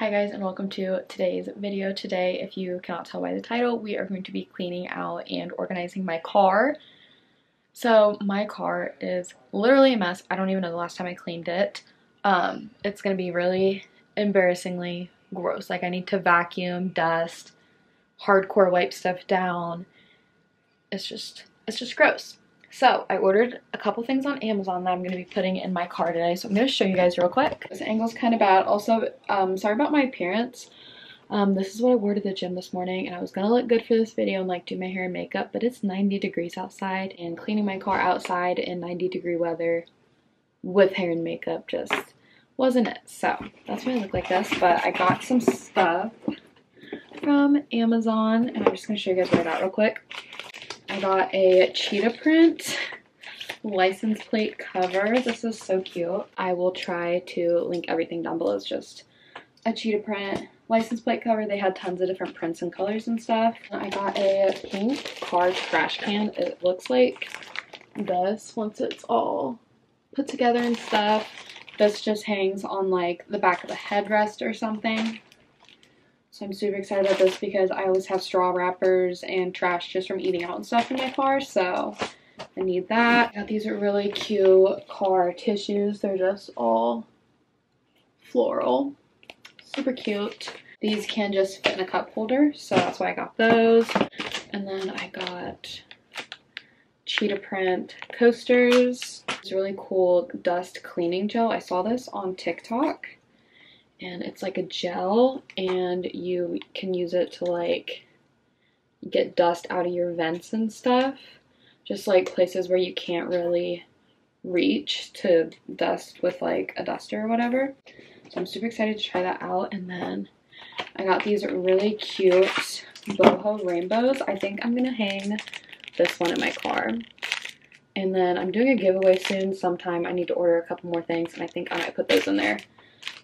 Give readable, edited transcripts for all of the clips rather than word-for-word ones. Hi guys, and welcome to today's video. Today, if you cannot tell by the title, we are going to be cleaning out and organizing my car. So my car is literally a mess. I don't even know the last time I cleaned it. It's gonna be really embarrassingly gross. Like, I need to vacuum, dust, hardcore wipe stuff down. It's just gross. So I ordered a couple things on Amazon that I'm going to be putting in my car today. So I'm going to show you guys real quick. This angle's kind of bad. Also, sorry about my appearance. This is what I wore to the gym this morning, and I was going to look good for this video and like do my hair and makeup, but it's 90 degrees outside, and cleaning my car outside in 90-degree weather with hair and makeup just wasn't it. So that's why I look like this, but I got some stuff from Amazon, and I'm just going to show you guys what I got real quick. I got a cheetah print license plate cover. This is so cute. I will try to link everything down below. It's just a cheetah print license plate cover. They had tons of different prints and colors and stuff. I got a pink car trash can. It looks like this once it's all put together and stuff. This just hangs on like the back of a headrest or something. So I'm super excited about this because I always have straw wrappers and trash just from eating out and stuff in my car, so I need that. Now, these are really cute car tissues. They're just all floral. Super cute. These can just fit in a cup holder, so that's why I got those. And then I got cheetah print coasters. It's really cool dust cleaning gel. I saw this on TikTok. And it's like a gel, and you can use it to like get dust out of your vents and stuff, just like places where you can't really reach to dust with like a duster or whatever. So I'm super excited to try that out. And then I got these really cute boho rainbows. I think I'm gonna hang this one in my car. And then I'm doing a giveaway soon sometime. I need to order a couple more things, and I think I might put those in there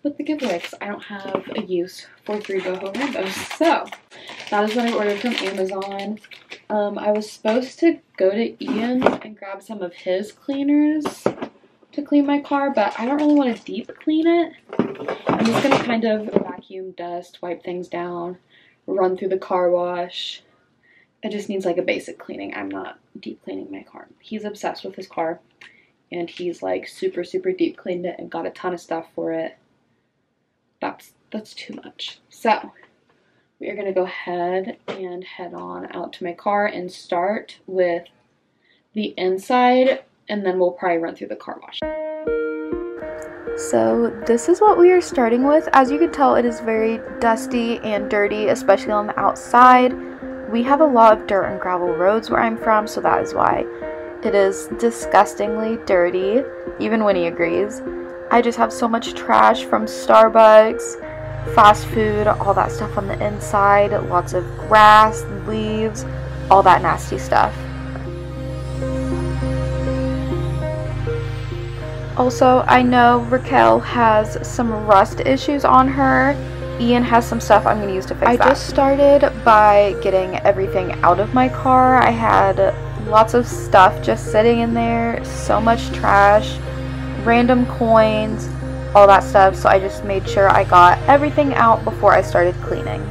with the giveaway because I don't have a use for 3 boho rainbows. So that is what I ordered from Amazon. I was supposed to go to Ian and grab some of his cleaners to clean my car, but I don't really want to deep clean it. I'm just going to kind of vacuum, dust, wipe things down, run through the car wash. It just needs like a basic cleaning. I'm not deep cleaning my car. He's obsessed with his car, and he's like super, super deep cleaned it and got a ton of stuff for it. That's too much. So we are going to go ahead and head on out to my car and start with the inside, and then we'll probably run through the car wash. So this is what we are starting with. As you can tell, it is very dusty and dirty, especially on the outside. We have a lot of dirt and gravel roads where I'm from, so that is why it is disgustingly dirty. Even Winnie agrees. I just have so much trash from Starbucks, fast food, all that stuff on the inside, lots of grass, leaves, all that nasty stuff. Also, I know Raquel has some rust issues on her. Ian has some stuff I'm going to use to fix that. I just started by getting everything out of my car. I had lots of stuff just sitting in there, so much trash, random coins, all that stuff, so I just made sure I got everything out before I started cleaning.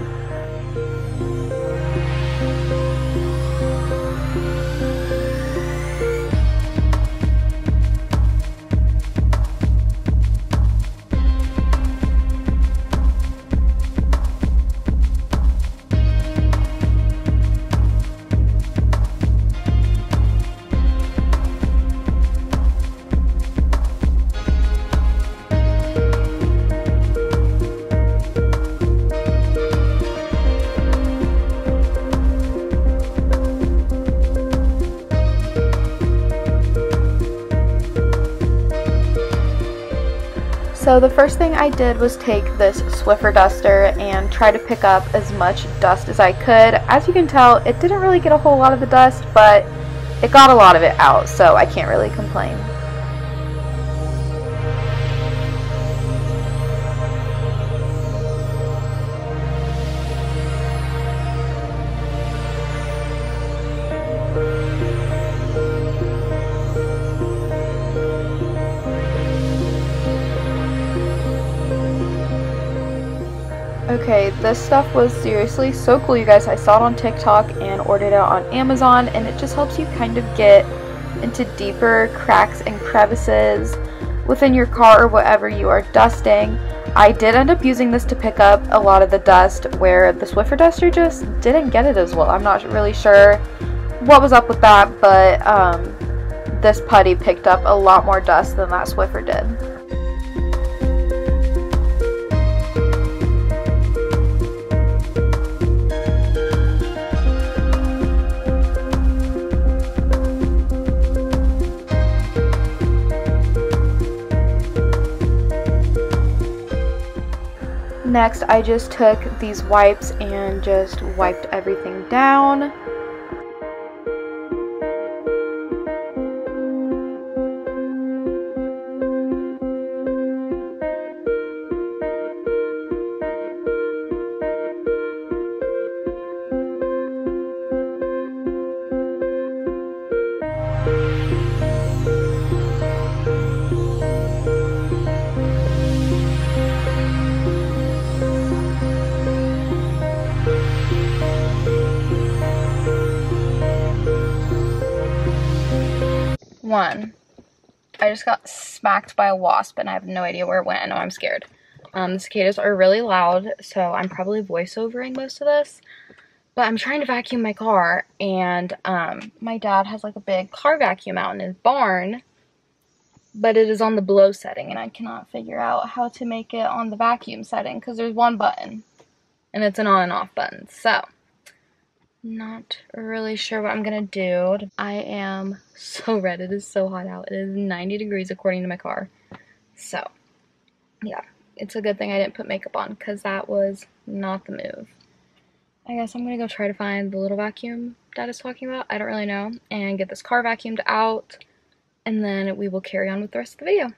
So the first thing I did was take this Swiffer duster and try to pick up as much dust as I could. As you can tell, it didn't really get a whole lot of the dust, but it got a lot of it out, so I can't really complain. Okay, this stuff was seriously so cool, you guys. I saw it on TikTok and ordered it on Amazon, and it just helps you kind of get into deeper cracks and crevices within your car or whatever you are dusting. I did end up using this to pick up a lot of the dust where the Swiffer duster just didn't get it as well. I'm not really sure what was up with that, but this putty picked up a lot more dust than that Swiffer did. Next, I just took these wipes and just wiped everything down. One, I just got smacked by a wasp and I have no idea where it went. I know I'm scared. The cicadas are really loud, so I'm probably voiceovering most of this. But I'm trying to vacuum my car, and my dad has like a big car vacuum out in his barn, but it is on the blow setting, and I cannot figure out how to make it on the vacuum setting because there's one button, and it's an on and off button. So not really sure what I'm gonna do. I am so red. It is so hot out. It is 90 degrees according to my car. So yeah, it's a good thing I didn't put makeup on because that was not the move. I guess I'm gonna go try to find the little vacuum Dad is talking about. I don't really know, and get this car vacuumed out, and then we will carry on with the rest of the video.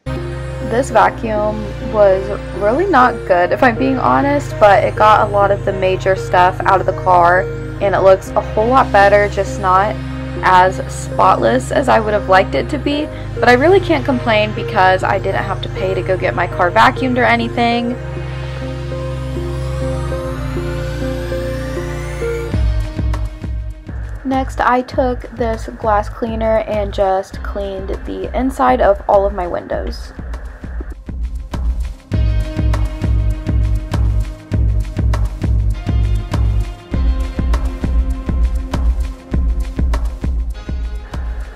This vacuum was really not good, if I'm being honest, but it got a lot of the major stuff out of the car. And it looks a whole lot better, just not as spotless as I would have liked it to be. But I really can't complain because I didn't have to pay to go get my car vacuumed or anything. Next, I took this glass cleaner and just cleaned the inside of all of my windows.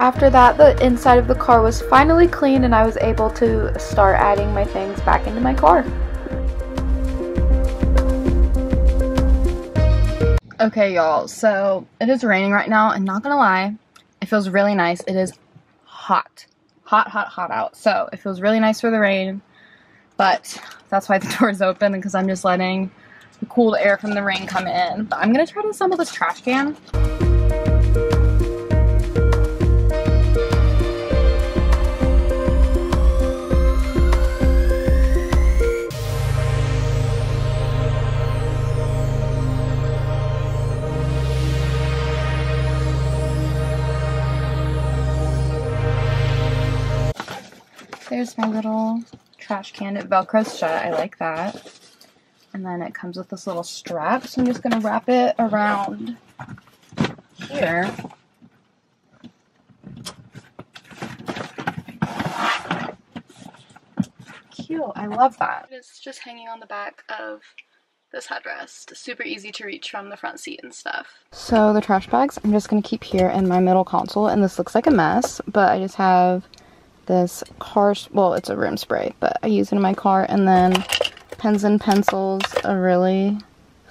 After that, the inside of the car was finally clean, and I was able to start adding my things back into my car. Okay, y'all, so it is raining right now, and not gonna lie, it feels really nice. It is hot. Hot, hot, hot out. So it feels really nice for the rain, but that's why the door is open, because I'm just letting the cool air from the rain come in. But I'm gonna try to assemble this trash can. There's my little trash can. It velcros shut. I like that. And then it comes with this little strap, so I'm just going to wrap it around here. Cute. I love that. It's just hanging on the back of this headrest. Super easy to reach from the front seat and stuff. So the trash bags I'm just going to keep here in my middle console, and this looks like a mess, but I just have this car, well, it's a room spray, but I use it in my car, and then pens and pencils, a really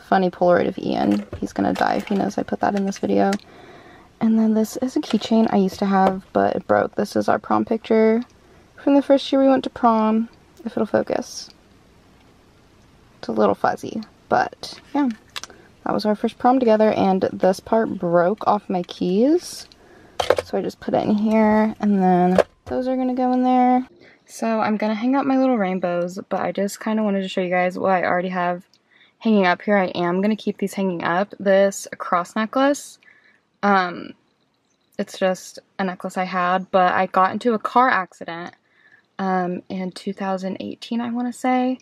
funny Polaroid of Ian. He's gonna die if he knows I put that in this video. And then this is a keychain I used to have, but it broke. This is our prom picture from the first year we went to prom, if it'll focus. It's a little fuzzy, but yeah, that was our first prom together, and this part broke off my keys, so I just put it in here, and then those are gonna go in there. So I'm gonna hang up my little rainbows, but I just kind of wanted to show you guys what I already have hanging up here. I am gonna keep these hanging up. This cross necklace, it's just a necklace I had, but I got into a car accident in 2018, I want to say,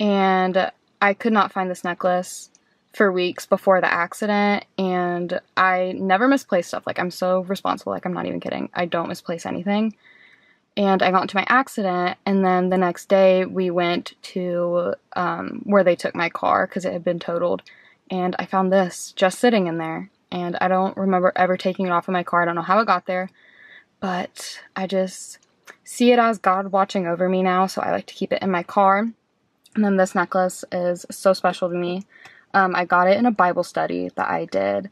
and I could not find this necklace for weeks before the accident, and I never misplace stuff. Like, I'm so responsible. Like, I'm not even kidding. I don't misplace anything. And I got into my accident, and then the next day we went to where they took my car because it had been totaled, and I found this just sitting in there, and I don't remember ever taking it off of my car. I don't know how it got there, but I just see it as God watching over me now, so I like to keep it in my car. And then this necklace is so special to me. I got it in a Bible study that I did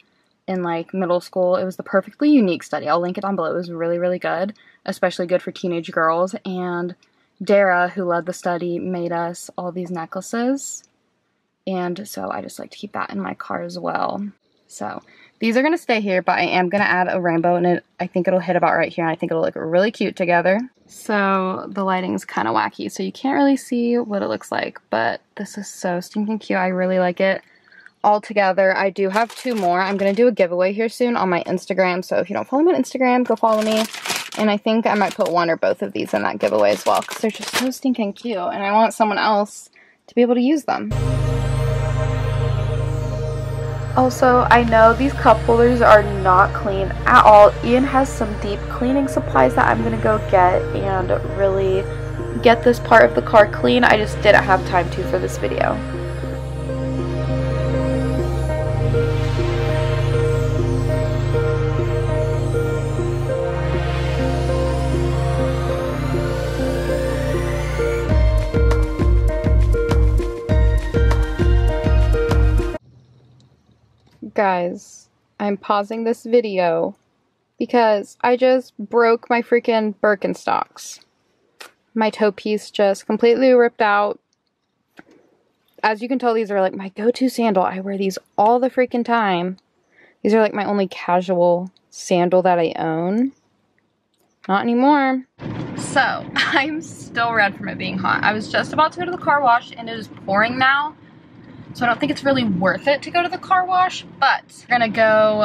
in, like, middle school. It was the perfectly unique study. I'll link it down below. It was really, really good, especially good for teenage girls. And Dara, who led the study, made us all these necklaces. And so I just like to keep that in my car as well. So these are going to stay here, but I am going to add a rainbow, and I think it'll hit about right here, and I think it'll look really cute together. So the lighting's kind of wacky, so you can't really see what it looks like, but this is so stinking cute. I really like it. Altogether, I do have two more. I'm going to do a giveaway here soon on my Instagram, so if you don't follow me on Instagram, go follow me. And I think I might put one or both of these in that giveaway as well, because they're just so stinking cute, and I want someone else to be able to use them. Also, I know these cup holders are not clean at all. Ian has some deep cleaning supplies that I'm going to go get and really get this part of the car clean. I just didn't have time to for this video. Guys, I'm pausing this video because I just broke my freaking Birkenstocks. My toe piece just completely ripped out. As you can tell, these are like my go-to sandal. I wear these all the freaking time. These are like my only casual sandal that I own. Not anymore. So, I'm still red from it being hot. I was just about to go to the car wash, and it is pouring now. So I don't think it's really worth it to go to the car wash, but we're gonna go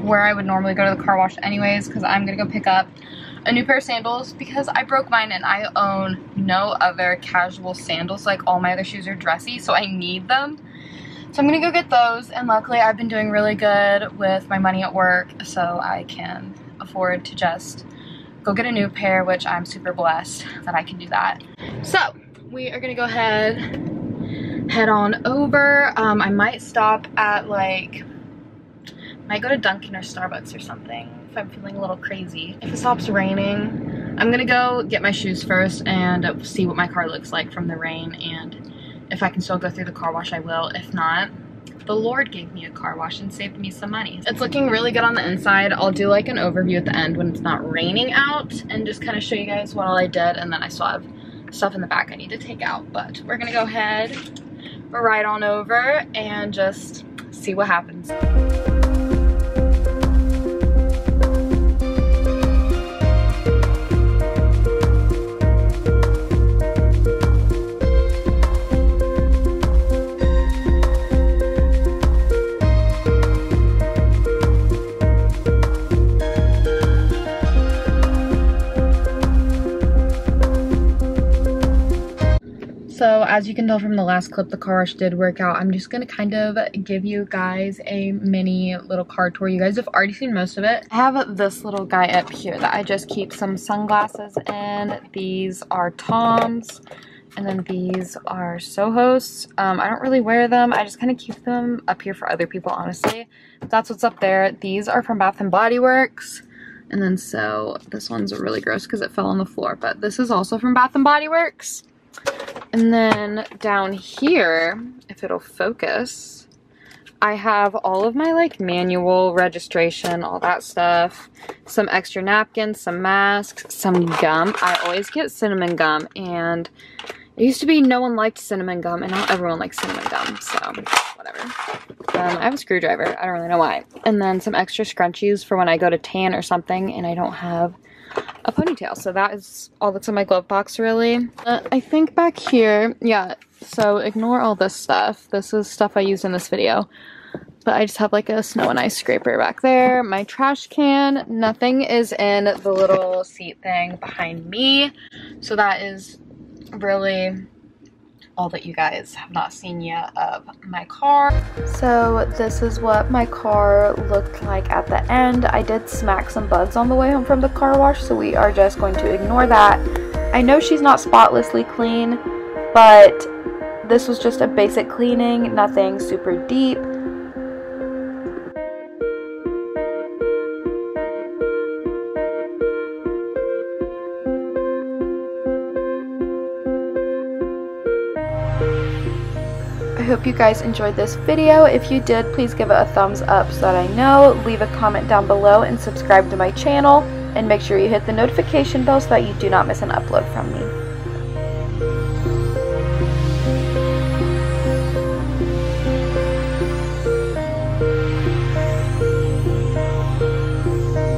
where I would normally go to the car wash anyways, because I'm gonna go pick up a new pair of sandals because I broke mine and I own no other casual sandals. Like, all my other shoes are dressy, so I need them. So I'm gonna go get those, and luckily I've been doing really good with my money at work, so I can afford to just go get a new pair, which I'm super blessed that I can do that. So we are gonna go ahead head on over. I might stop at, like, might go to Dunkin' or Starbucks or something if I'm feeling a little crazy. If it stops raining, I'm gonna go get my shoes first and see what my car looks like from the rain, and if I can still go through the car wash, I will. If not, the Lord gave me a car wash and saved me some money. It's looking really good on the inside. I'll do like an overview at the end when it's not raining out and just kind of show you guys what all I did, and then I still have stuff in the back I need to take out, but we're gonna go ahead right on over and just see what happens. So as you can tell from the last clip, the car wash did work out. I'm just going to kind of give you guys a mini little car tour. You guys have already seen most of it. I have this little guy up here that I just keep some sunglasses in. These are Tom's, and then these are Soho's. I don't really wear them. I just kind of keep them up here for other people, honestly. That's what's up there. These are from Bath & Body Works. And then so this one's really gross because it fell on the floor, but this is also from Bath & Body Works. And then down here, if it'll focus, I have all of my, like, manual registration, all that stuff, some extra napkins, some masks, some gum. I always get cinnamon gum, and it used to be no one liked cinnamon gum, and now everyone likes cinnamon gum, so whatever. I have a screwdriver. I don't really know why. And then some extra scrunchies for when I go to tan or something and I don't have a ponytail. So that is all that's in my glove box, really. I think back here, yeah, so ignore all this stuff. This is stuff I used in this video, but I just have like a snow and ice scraper back there, my trash can. Nothing is in the little seat thing behind me, so that is really all that you guys have not seen yet of my car. So this is what my car looked like at the end. I did smack some bugs on the way home from the car wash, so we are just going to ignore that. I know she's not spotlessly clean, but this was just a basic cleaning, nothing super deep. I hope you guys enjoyed this video. If you did, please give it a thumbs up so that I know. Leave a comment down below and subscribe to my channel. And make sure you hit the notification bell so that you do not miss an upload from me.